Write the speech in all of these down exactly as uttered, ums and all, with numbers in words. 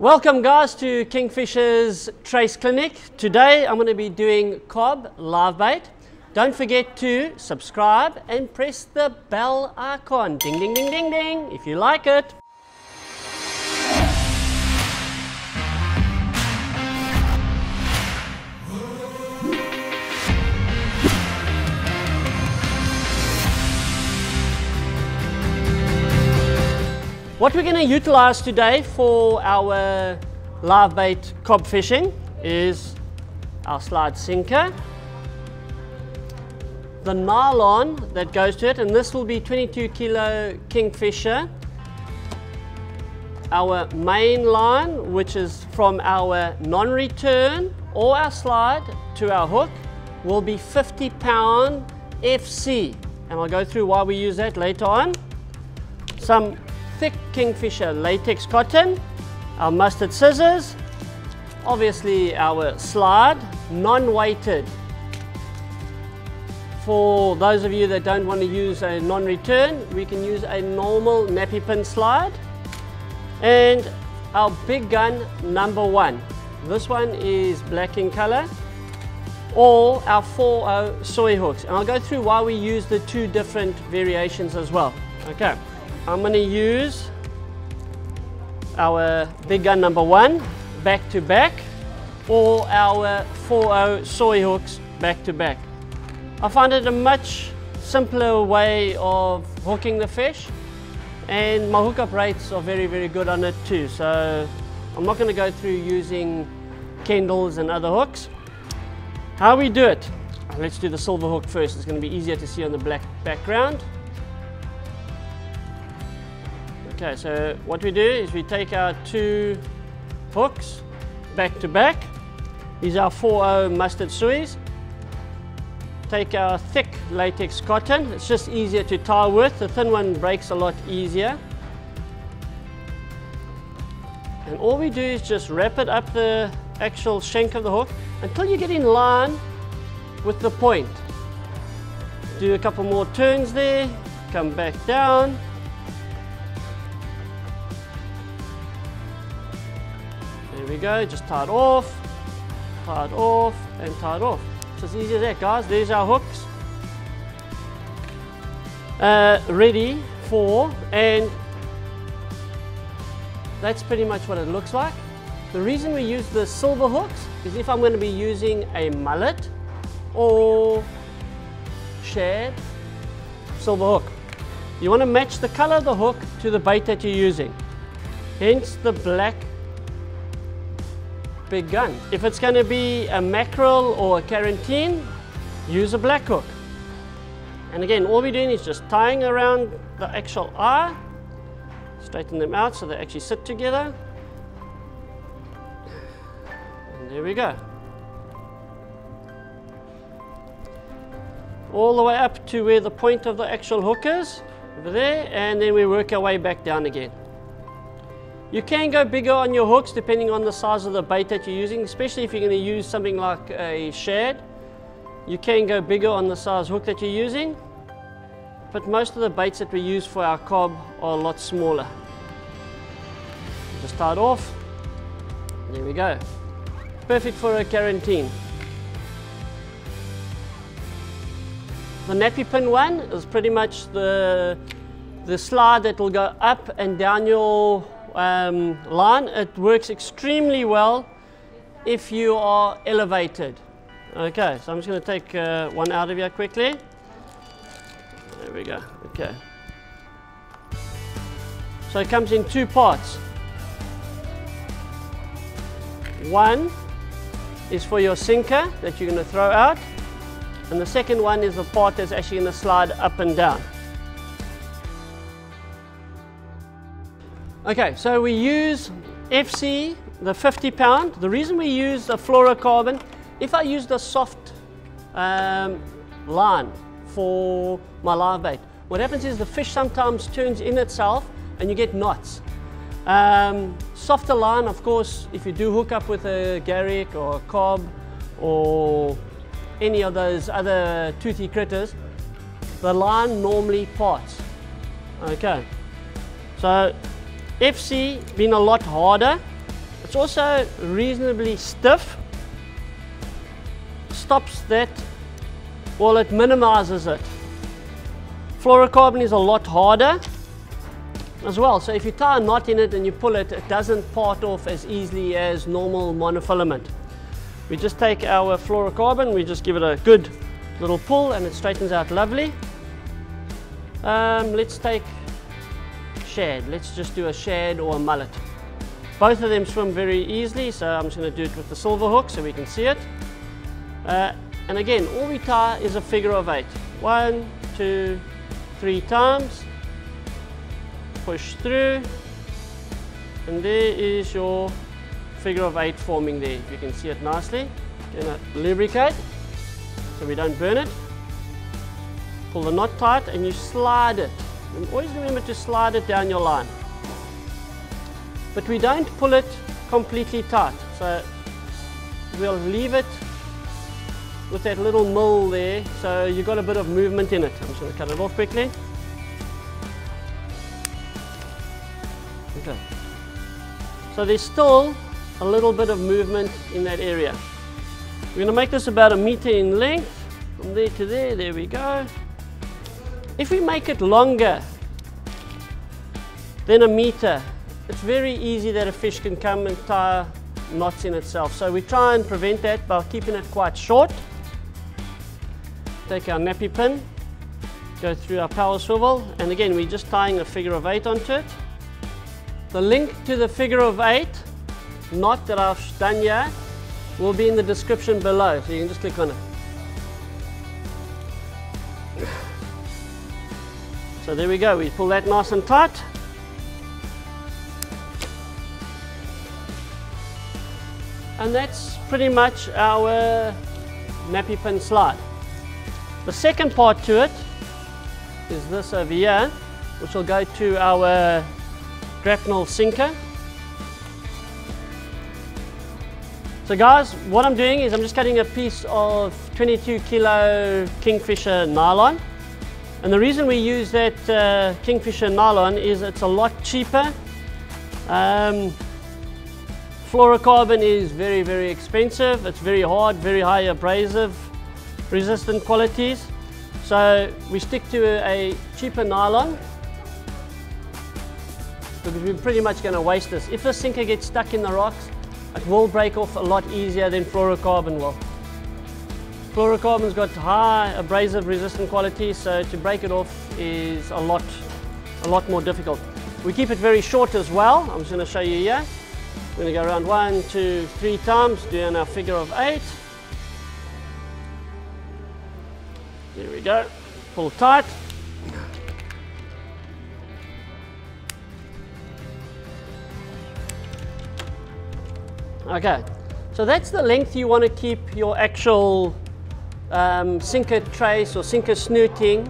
Welcome guys to Kingfisher's Trace Clinic. Today I'm going to be doing Kob live bait. Don't forget to subscribe and press the bell icon. Ding ding ding ding ding if you like it. What we're going to utilize today for our live bait Kob fishing is our slide sinker, the nylon that goes to it, and this will be twenty-two kilo Kingfisher, our main line, which is from our non-return or our slide to our hook, will be fifty pound F C, and I'll go through why we use that later on. Some thick Kingfisher latex cotton, our Mustad scissors, obviously our slide, non-weighted. For those of you that don't want to use a non-return, we can use a normal nappy pin slide. And our big gun number one. This one is black in color, or our four oh soy hooks. And I'll go through why we use the two different variations as well. Okay. I'm going to use our big gun number one back to back, or our four oh soy hooks back to back. I find it a much simpler way of hooking the fish, and my hookup rates are very very good on it too, so I'm not going to go through using Kendalls and other hooks. How we do it, let's do the silver hook first. It's going to be easier to see on the black background. Okay, so what we do is we take our two hooks back to back. These are four oh Mustad suis. Take our thick latex cotton. It's just easier to tie with. The thin one breaks a lot easier. And all we do is just wrap it up the actual shank of the hook until you get in line with the point. Do a couple more turns there, come back down. We go, just tie it off, tie it off, and tie it off. It's as easy as that, guys. There's our hooks uh, ready for, and that's pretty much what it looks like. The reason we use the silver hooks is if I'm going to be using a mullet or shad, silver hook. You want to match the color of the hook to the bait that you're using, hence the black big gun. If it's going to be a mackerel or a carantine, use a black hook. And again, all we're doing is just tying around the actual eye, straighten them out so they actually sit together. And there we go. All the way up to where the point of the actual hook is, over there, and then we work our way back down again. You can go bigger on your hooks depending on the size of the bait that you're using, especially if you're going to use something like a shad. You can go bigger on the size hook that you're using, but most of the baits that we use for our Kob are a lot smaller. Just tie it off. There we go. Perfect for a carantine. The nappy pin one is pretty much the, the slide that will go up and down your Um, line. It works extremely well if you are elevated. Okay, so I'm just going to take uh, one out of here quickly. There we go. Okay. So it comes in two parts. One is for your sinker that you're going to throw out, and the second one is the part that's actually going to slide up and down. Okay, so we use F C, the fifty pound. The reason we use the fluorocarbon, if I use the soft um, line for my live bait, what happens is the fish sometimes turns in itself and you get knots. Um, softer line, of course, if you do hook up with a Garrick or a Kob or any of those other toothy critters, the line normally parts. Okay, so F C being a lot harder, It's also reasonably stiff, stops that, well, it minimizes it. Fluorocarbon is a lot harder as well, so if you tie a knot in it and you pull it, it doesn't part off as easily as normal monofilament. We just take our fluorocarbon, we just give it a good little pull and it straightens out lovely. Um, let's take shad, let's just do a shad or a mullet. Both of them swim very easily, so I'm just going to do it with the silver hook so we can see it. Uh, and again, all we tie is a figure of eight. One, two, three times, push through, and there is your figure of eight forming there. You can see it nicely. Gonna lubricate so we don't burn it. Pull the knot tight and you slide it. And always remember to slide it down your line. But we don't pull it completely tight. So we'll leave it with that little mill there, so you've got a bit of movement in it. I'm just going to cut it off quickly. Okay. So there's still a little bit of movement in that area. We're going to make this about a meter in length, from there to there, there we go. If we make it longer than a meter, it's very easy that a fish can come and tie knots in itself. So we try and prevent that by keeping it quite short. Take our nappy pin, go through our power swivel, and again we're just tying a figure of eight onto it. The link to the figure of eight knot that I've done here will be in the description below, so you can just click on it. So there we go, we pull that nice and tight. And that's pretty much our nappy pin slide. The second part to it is this over here, which will go to our grapnel sinker. So guys, what I'm doing is I'm just cutting a piece of twenty-two kilo Kingfisher nylon. And the reason we use that uh, Kingfisher nylon is it's a lot cheaper. Um, Fluorocarbon is very, very expensive. It's very hard, very high abrasive resistant qualities. So we stick to a cheaper nylon because we're pretty much going to waste this. If the sinker gets stuck in the rocks, it will break off a lot easier than fluorocarbon will. Fluorocarbon's got high abrasive resistant qualities, so to break it off is a lot, a lot more difficult. We keep it very short as well. I'm just going to show you here. We're going to go around one, two, three times, doing our figure of eight. There we go. Pull tight. Okay, so that's the length you want to keep your actual um, sinker trace or sinker snooting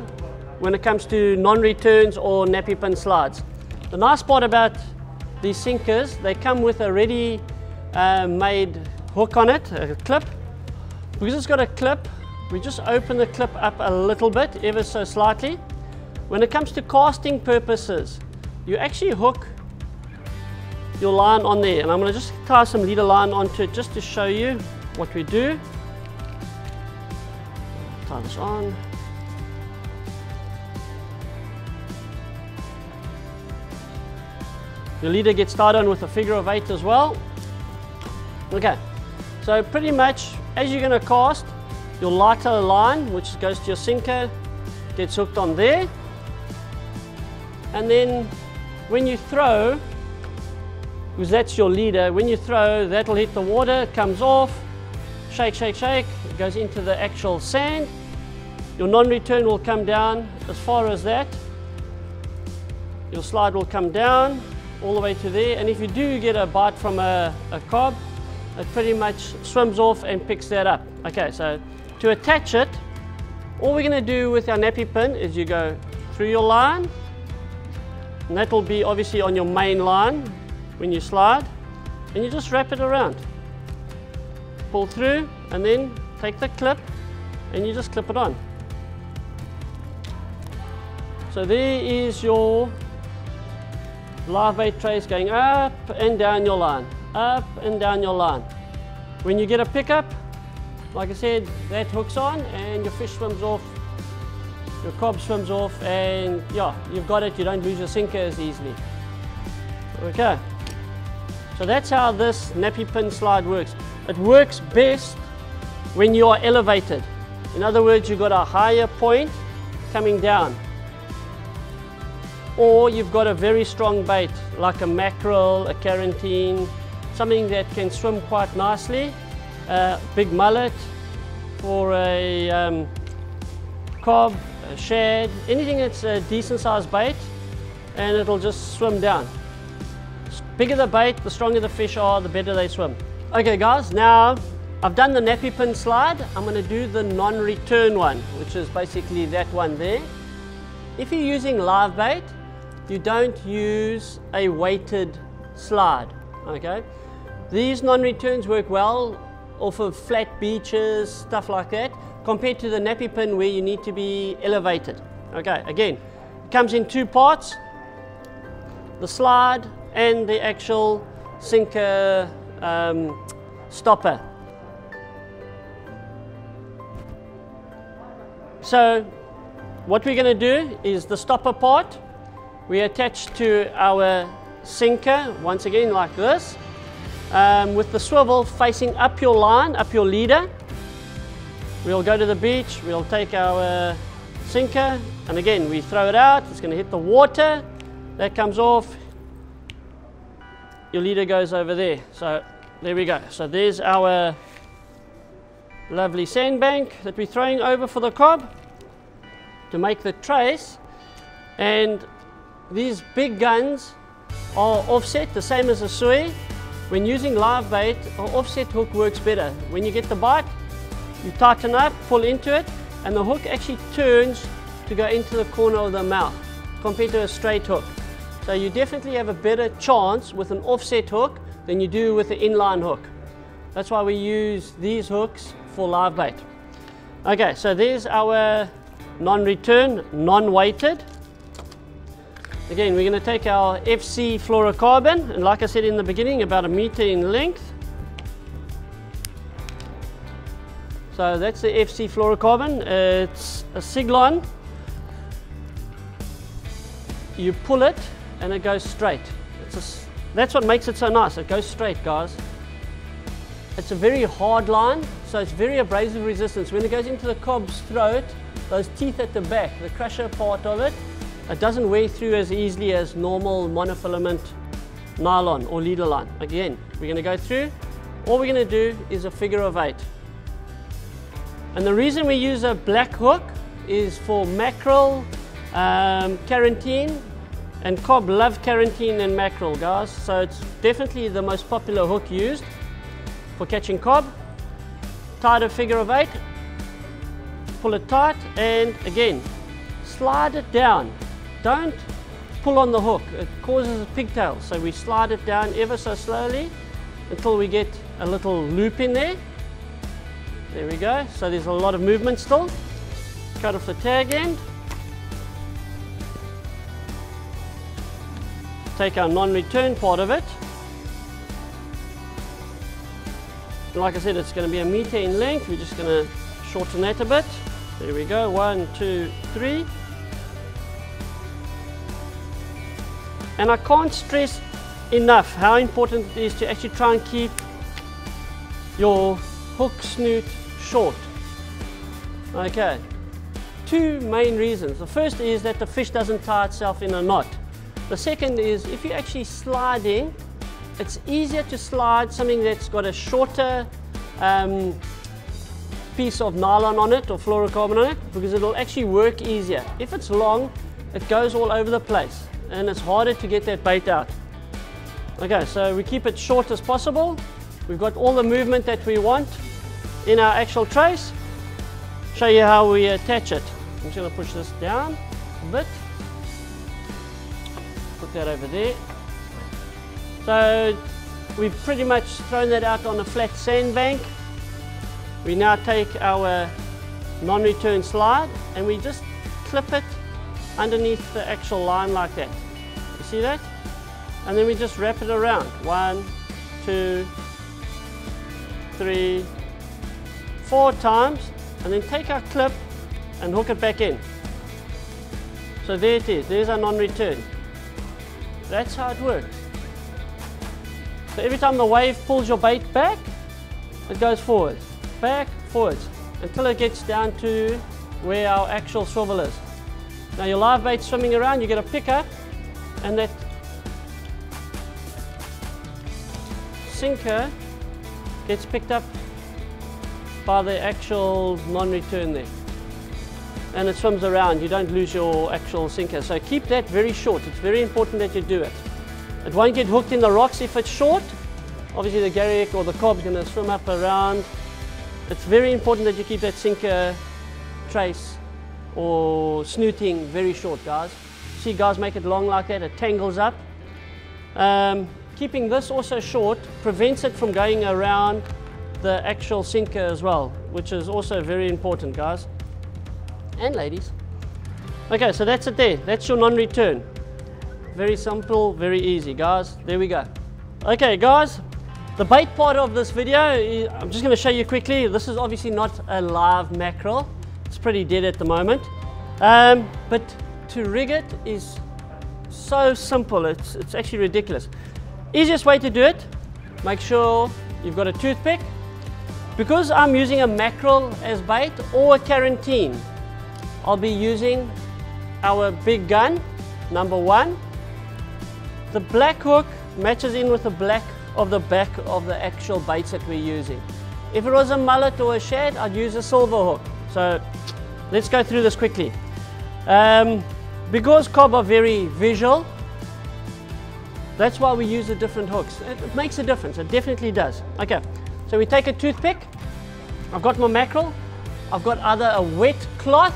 when it comes to non-returns or nappy pin slides. The nice part about these sinkers, they come with a ready uh, made hook on it, a clip. Because it's got a clip, we just open the clip up a little bit, ever so slightly. When it comes to casting purposes, you actually hook your line on there. And I'm going to just tie some leader line onto it just to show you what we do. Tie this on. Your leader gets tied on with a figure of eight as well. Okay, so pretty much as you're going to cast, your lighter line, which goes to your sinker, gets hooked on there. And then when you throw, because that's your leader, when you throw, that'll hit the water, it comes off, shake, shake, shake, it goes into the actual sand. Your non-return will come down as far as that. Your slide will come down all the way to there, and if you do get a bite from a, a cob, it pretty much swims off and picks that up. Okay, so to attach it, all we're going to do with our nappy pin is you go through your line, and that will be obviously on your main line when you slide, and you just wrap it around, pull through, and then take the clip and you just clip it on. So there is your live bait trace going up and down your line. up and down your line. When you get a pickup, like I said, that hooks on and your fish swims off, your cob swims off, and yeah, you've got it, you don't lose your sinker as easily. Okay, so that's how this nappy pin slide works. It works best when you are elevated. In other words, you've got a higher point coming down, or you've got a very strong bait like a mackerel, a carantine, something that can swim quite nicely, uh, big mullet, or a um, kob, a shad, anything that's a decent sized bait, and it'll just swim down. The bigger the bait, the stronger the fish are, the better they swim. Okay guys, now I've done the nappy pin slide. I'm going to do the non-return one, which is basically that one there. If you're using live bait, you don't use a weighted slide, okay? These non-returns work well off of flat beaches, stuff like that, compared to the nappy pin where you need to be elevated. Okay, again, it comes in two parts, the slide and the actual sinker um, stopper. So what we're going to do is the stopper part we attach to our sinker, once again like this, um, with the swivel facing up your line, up your leader. We'll go to the beach, we'll take our sinker, and again we throw it out, it's going to hit the water, that comes off, your leader goes over there. So there we go. So there's our lovely sandbank that we're throwing over for the cob to make the trace, and these big guns are offset, the same as a sui. When using live bait, an offset hook works better. When you get the bite, you tighten up, pull into it, and the hook actually turns to go into the corner of the mouth compared to a straight hook. So you definitely have a better chance with an offset hook than you do with the inline hook. That's why we use these hooks for live bait. Okay, so there's our non-return, non-weighted. Again, we're going to take our F C fluorocarbon, and like I said in the beginning, about a meter in length. So that's the F C fluorocarbon. It's a Siglon. You pull it and it goes straight. It's a, that's what makes it so nice. It goes straight, guys. It's a very hard line, so it's very abrasive resistance. When it goes into the cob's throat, those teeth at the back, the crusher part of it, it doesn't wear through as easily as normal monofilament nylon or leader line. Again, we're going to go through. All we're going to do is a figure of eight. And the reason we use a black hook is for mackerel, um, carantine, and Kob love carantine and mackerel, guys. So it's definitely the most popular hook used for catching Kob. Tie a figure of eight, pull it tight, and again, slide it down. Don't pull on the hook, it causes a pigtail. So we slide it down ever so slowly until we get a little loop in there. There we go, so there's a lot of movement still. Cut off the tag end. Take our non-return part of it. Like I said, it's going to be a meter in length. We're just going to shorten that a bit. There we go, one, two, three. And I can't stress enough how important it is to actually try and keep your hook snoot short. Okay, two main reasons. The first is that the fish doesn't tie itself in a knot. The second is if you're actually sliding, it's easier to slide something that's got a shorter um, piece of nylon on it or fluorocarbon on it, because it'll actually work easier. If it's long, it goes all over the place and it's harder to get that bait out. Okay, so we keep it short as possible. We've got all the movement that we want in our actual trace. Show you how we attach it. I'm just going to push this down a bit. Put that over there. So we've pretty much thrown that out on a flat sandbank. We now take our non-return slide and we just clip it underneath the actual line like that. You see that? And then we just wrap it around. One, two, three, four times, and then take our clip and hook it back in. So there it is, there's our non-return. That's how it works. So every time the wave pulls your bait back, it goes forwards, back, forwards, until it gets down to where our actual swivel is. Now your live bait's swimming around, you get a pickup, and that sinker gets picked up by the actual non-return there. And it swims around, you don't lose your actual sinker. So keep that very short, it's very important that you do it. It won't get hooked in the rocks if it's short. Obviously the Garrick or the Kob is going to swim up around. It's very important that you keep that sinker trace or snooting very short, guys. See, guys make it long like that, it tangles up. Um, keeping this also short prevents it from going around the actual sinker as well, which is also very important, guys and ladies. Okay, so that's it there, that's your non-return. Very simple, very easy, guys, there we go. Okay guys, the bait part of this video, I'm just going to show you quickly. This is obviously not a live mackerel, it's pretty dead at the moment, um, but to rig it is so simple, it's, it's actually ridiculous. Easiest way to do it, make sure you've got a toothpick. Because I'm using a mackerel as bait or a carantine, I'll be using our big gun, number one. The black hook matches in with the black of the back of the actual baits that we're using. If it was a mullet or a shad, I'd use a silver hook. So let's go through this quickly. Um, because Kob are very visual, that's why we use the different hooks. It, it makes a difference, it definitely does. Okay, so we take a toothpick. I've got my mackerel. I've got either a wet cloth,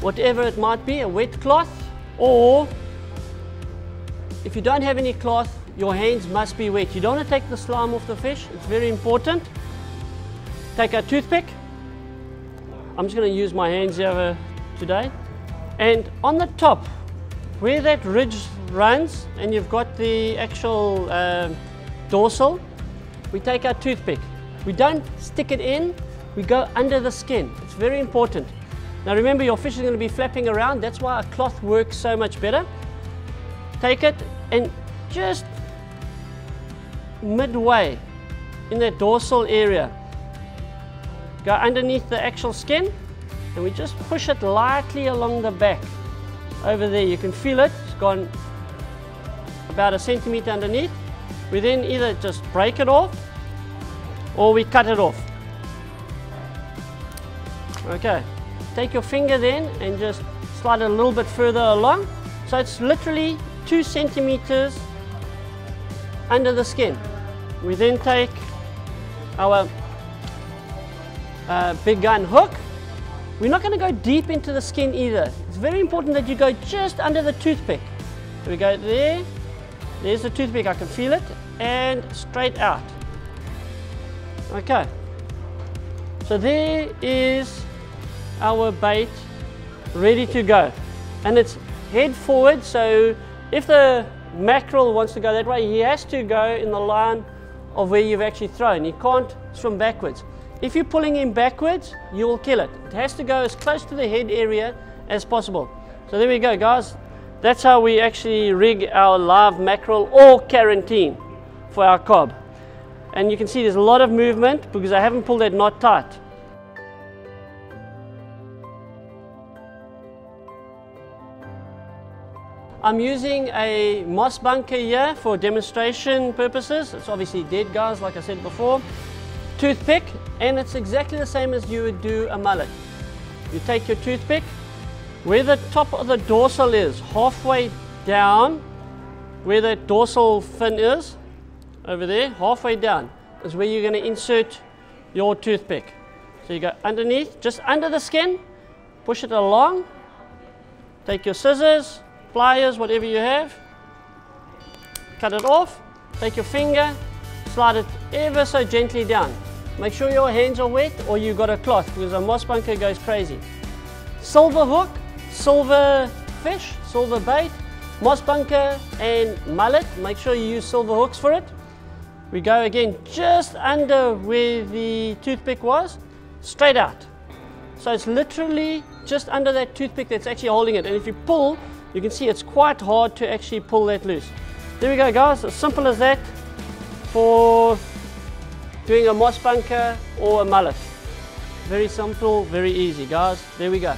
whatever it might be, a wet cloth, or if you don't have any cloth, your hands must be wet. You don't want to take the slime off the fish, it's very important. Take our toothpick. I'm just going to use my hands here today. And on the top, where that ridge runs and you've got the actual uh, dorsal, we take our toothpick. We don't stick it in, we go under the skin. It's very important. Now remember, your fish is going to be flapping around, that's why a cloth works so much better. Take it and just midway in that dorsal area, go underneath the actual skin, and we just push it lightly along the back. Over there, you can feel it, it's gone about a centimetre underneath. We then either just break it off or we cut it off. Okay, take your finger then and just slide it a little bit further along. So it's literally two centimetres under the skin. We then take our uh, big gun hook. We're not going to go deep into the skin either. It's very important that you go just under the toothpick. So we go there, there's the toothpick, I can feel it, and straight out. Okay, so there is our bait ready to go. And it's head forward, so if the mackerel wants to go that way, he has to go in the line of where you've actually thrown. He can't swim backwards. If you're pulling him backwards, you will kill it. It has to go as close to the head area as possible. So there we go, guys. That's how we actually rig our live mackerel or carantine for our Kob. And you can see there's a lot of movement because I haven't pulled that knot tight. I'm using a moss bunker here for demonstration purposes. It's obviously dead, guys, like I said before. Toothpick, and it's exactly the same as you would do a mullet. You take your toothpick where the top of the dorsal is, halfway down where the dorsal fin is, over there, halfway down is where you're going to insert your toothpick. So you go underneath, just under the skin, push it along, take your scissors, pliers, whatever you have, cut it off, take your finger, slide it ever so gently down. Make sure your hands are wet or you've got a cloth because a moss bunker goes crazy. Silver hook, silver fish, silver bait, moss bunker and mullet. Make sure you use silver hooks for it. We go again just under where the toothpick was, straight out. So it's literally just under that toothpick that's actually holding it. And if you pull, you can see it's quite hard to actually pull that loose. There we go, guys, as simple as that for doing a moss bunker or a mullet. Very simple, very easy, guys. There we go.